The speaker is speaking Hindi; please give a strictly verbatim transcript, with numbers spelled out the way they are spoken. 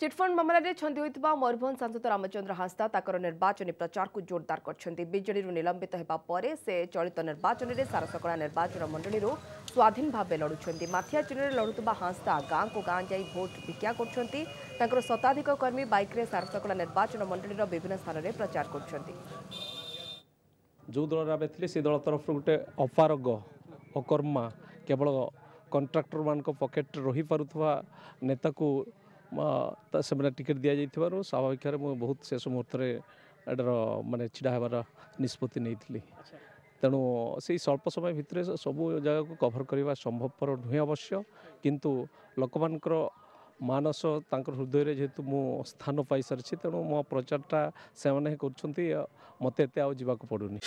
चिटफंड मामलें छंदी होता मयूरभंज सांसद रामचंद्र हांसदा ताकर निर्वाचन प्रचार को जोरदार करछंती। बीजेडी निलंबित होगा पर से चलित निर्वाचन में सारसकड़ा निर्वाचन मंडली स्वाधीन भाव लड़ुंट। माथिया चिन्ह लड़ुवा हांसदा गाँ को गाँ जा भोट भिक्षा कर शताधिक कर्मी बैक्रे सारसकड़ा निर्वाचन मंडली विभिन्न स्थान में प्रचार करो। दल आम थी से दल तरफ गोटे अपारग अकर्मा केवल कंट्राक्टर मान पकेट रही पार्था नेता को से टिकेट दि जा स्वाभाविक भाव में बहुत शेष मुहूर्त मानने छिड़ा होवार निष्पत्ति नहीं तेणु से स्वल्प समय भितर सबू जगह को कभर करवा संभवपर नुहे अवश्य किंतु लोक मान मानस हृदय में जेहेतु मु स्थान पाई सारी तेणु मो प्रचारटा से मैंने कर मत आवाक पड़ूनी।